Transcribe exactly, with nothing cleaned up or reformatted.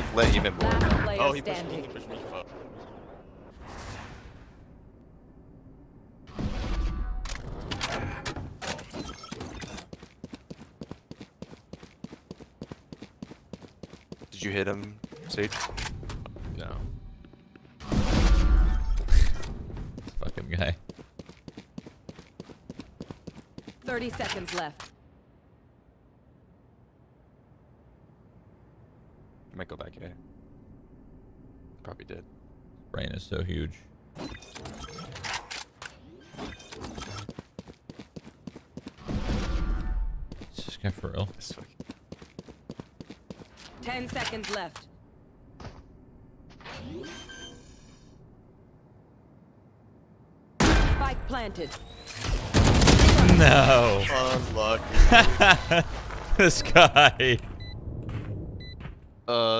like let even more. Oh, he pushed me. He pushed me. Fuck. Did you hit him, Sage? No. Fucking guy. Thirty seconds left. Might go back here. Probably did. Rain is so huge. Is this guy for real? Ten seconds left. Spike planted. No. Unlucky. This guy. Uh